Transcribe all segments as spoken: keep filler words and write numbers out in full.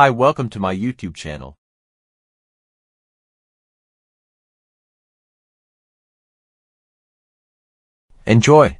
Hi, welcome to my YouTube channel. Enjoy!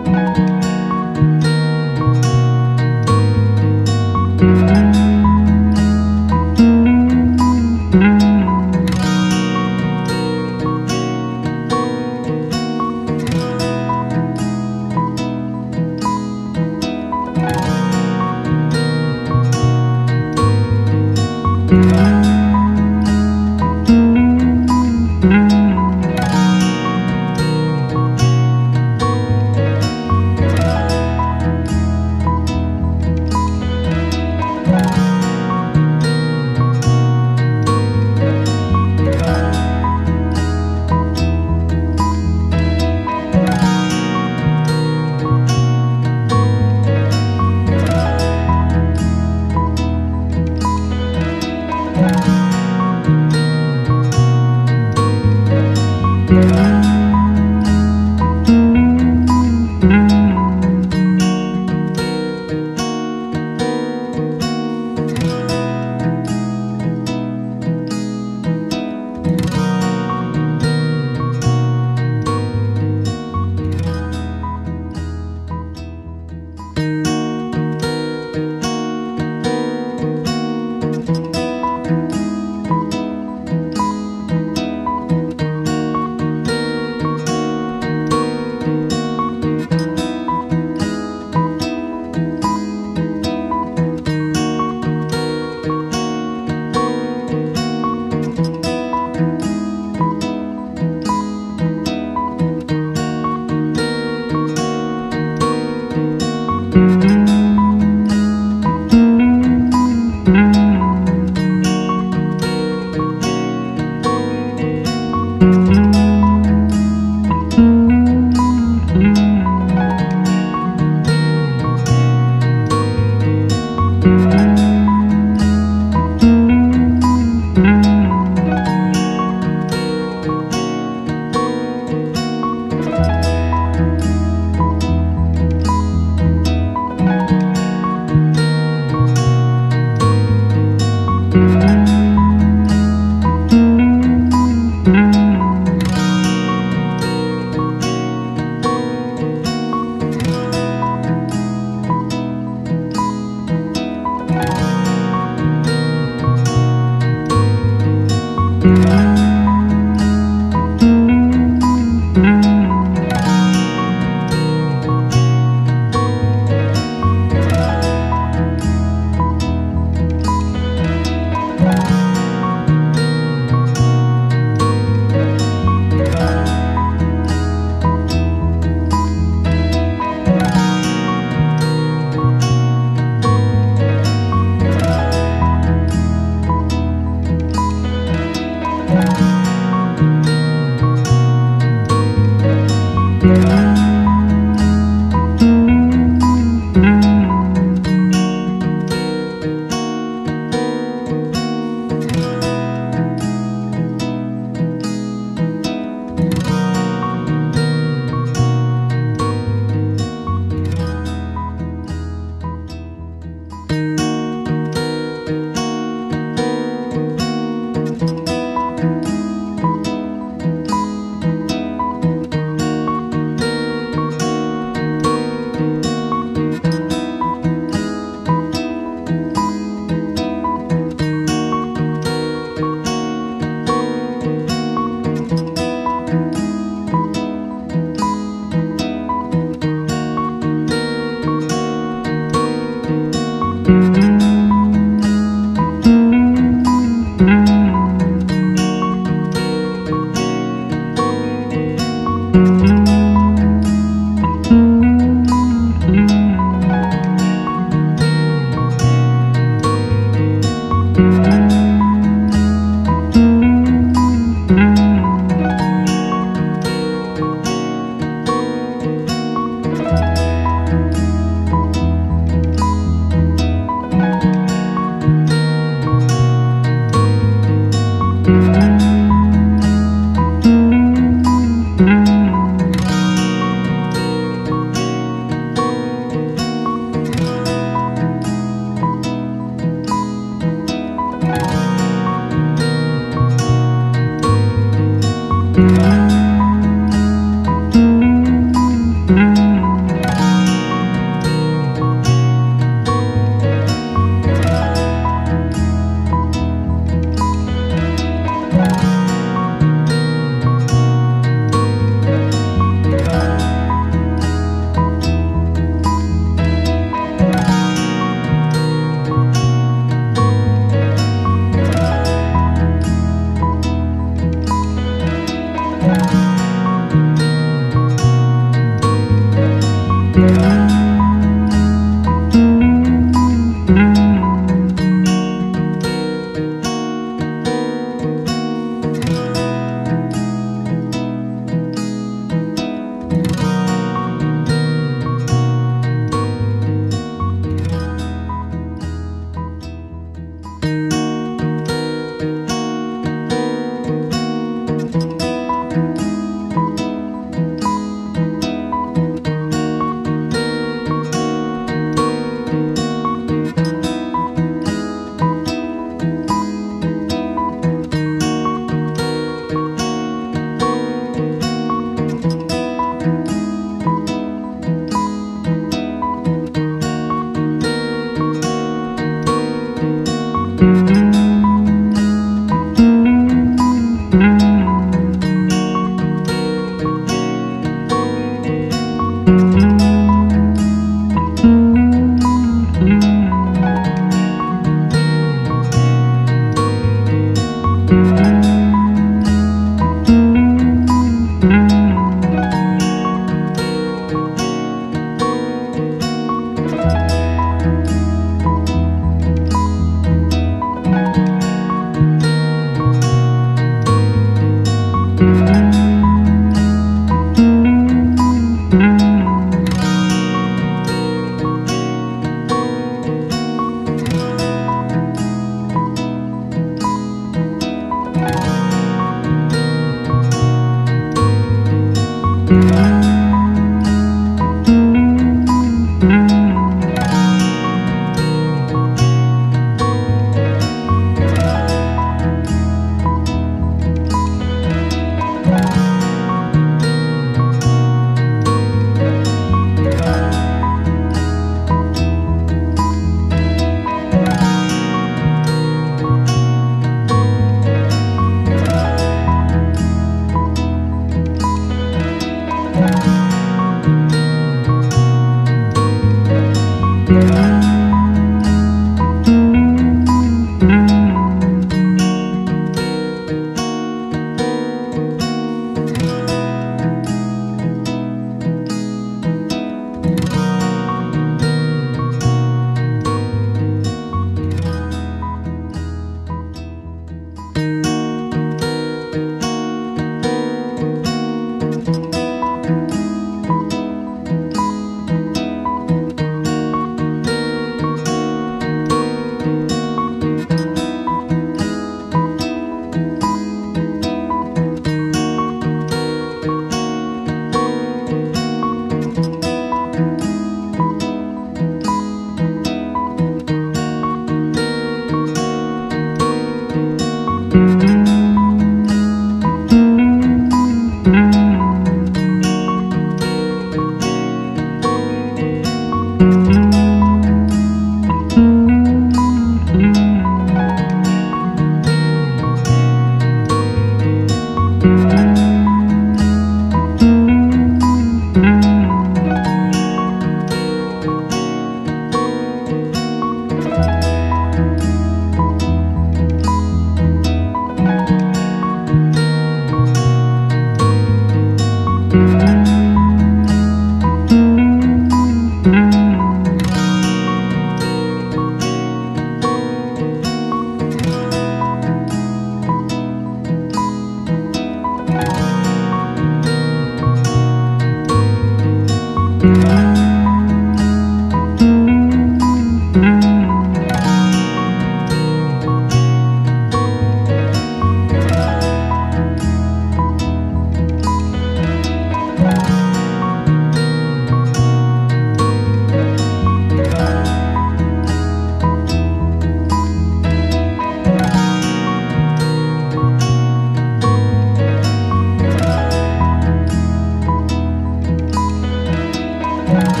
Music.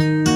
Thank you.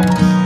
Music.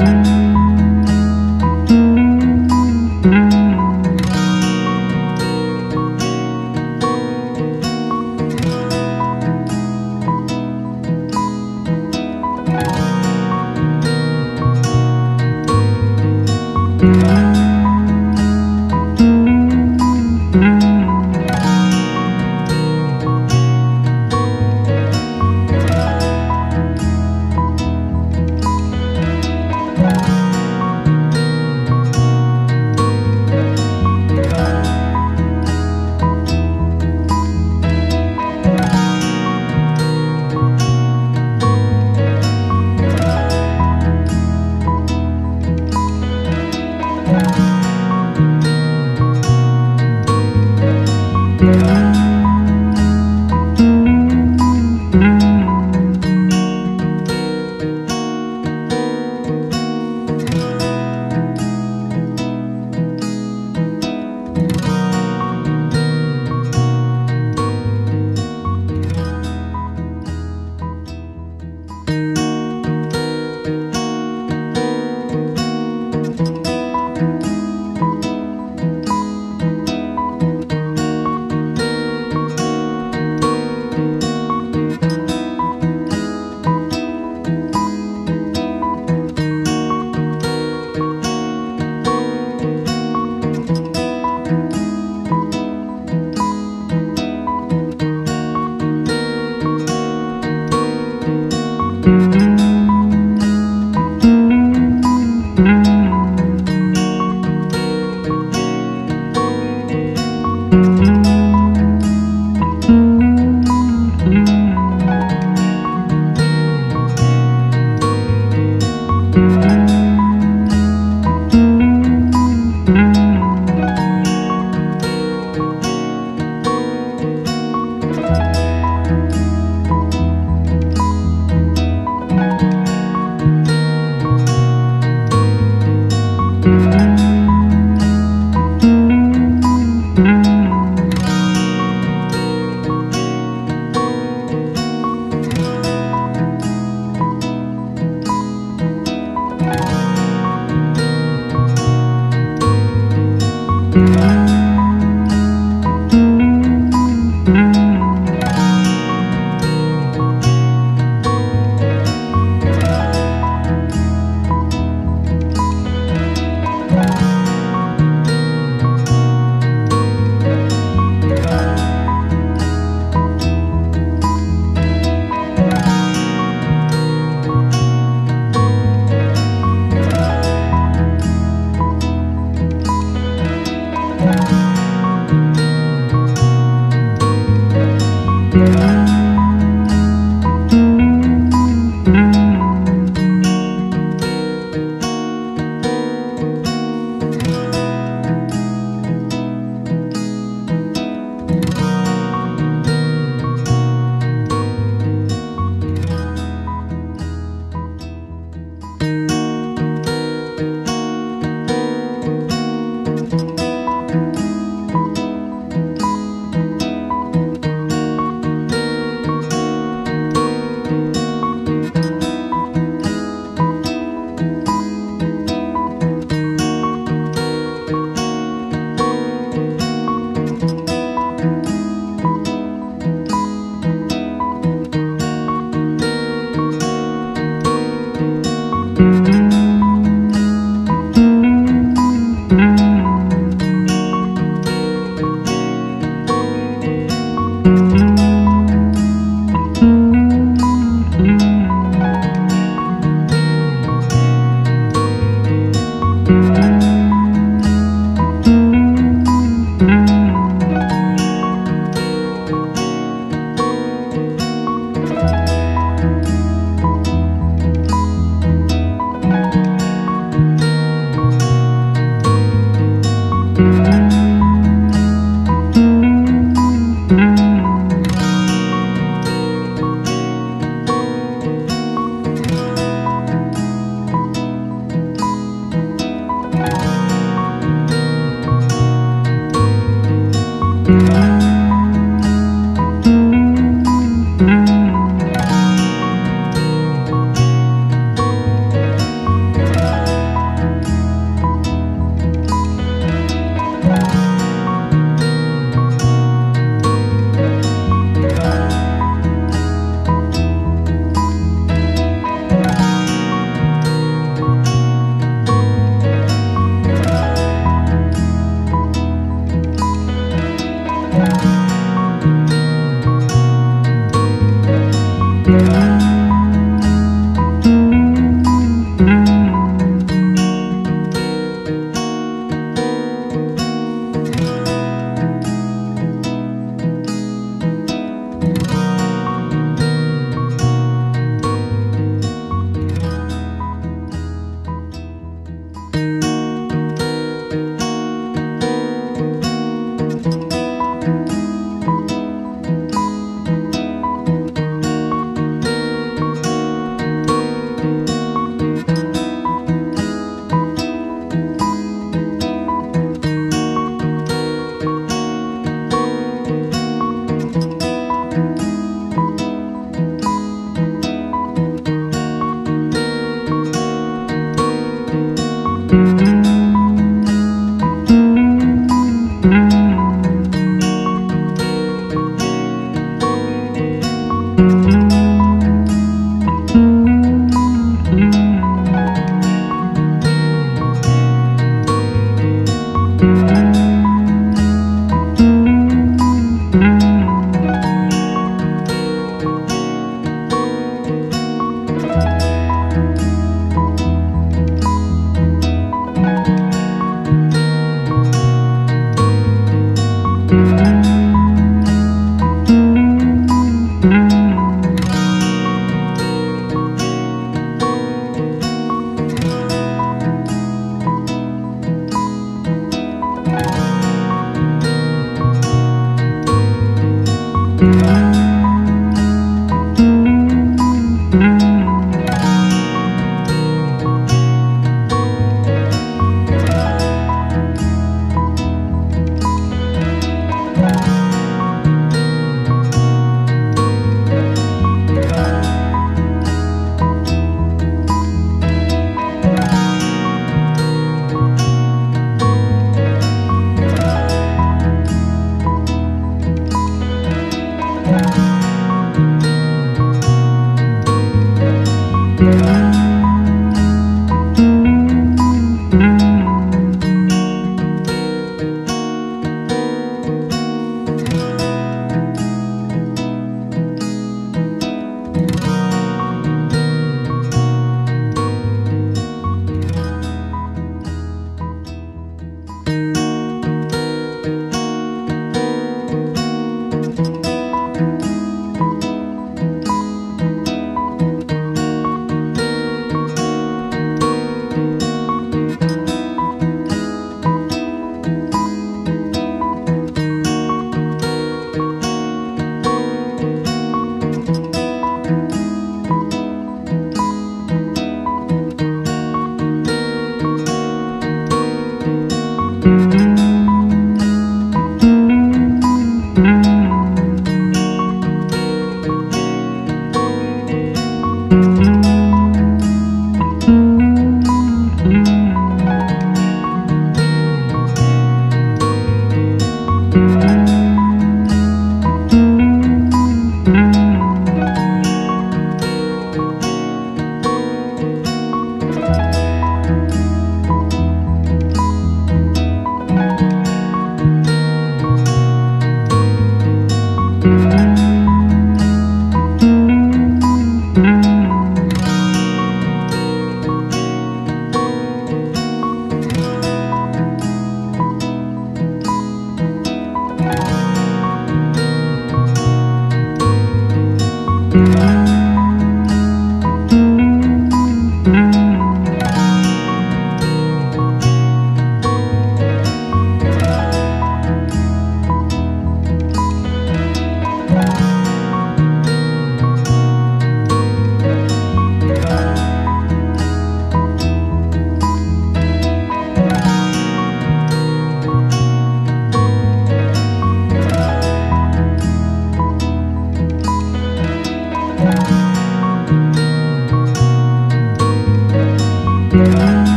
Thank you.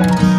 We'll be right back.